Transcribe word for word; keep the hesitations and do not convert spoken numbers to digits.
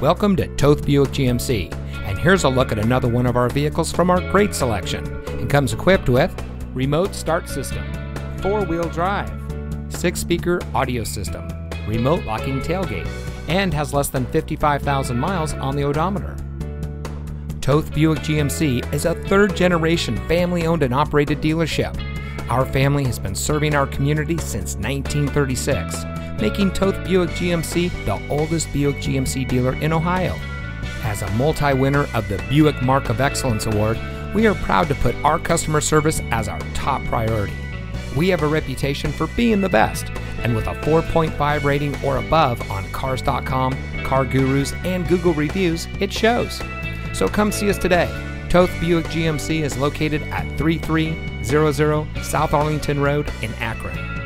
Welcome to Toth Buick G M C, and here's a look at another one of our vehicles from our great selection. It comes equipped with remote start system, four-wheel drive, six-speaker audio system, remote locking tailgate, and has less than fifty-five thousand miles on the odometer. Toth Buick G M C is a third-generation family-owned and operated dealership. Our family has been serving our community since nineteen thirty-six, making Toth Buick G M C the oldest Buick G M C dealer in Ohio. As a multi-winner of the Buick Mark of Excellence Award, we are proud to put our customer service as our top priority. We have a reputation for being the best, and with a four point five rating or above on Cars dot com, CarGurus, and Google reviews, it shows. So come see us today. Toth Buick G M C is located at three three zero zero South Arlington Road in Akron.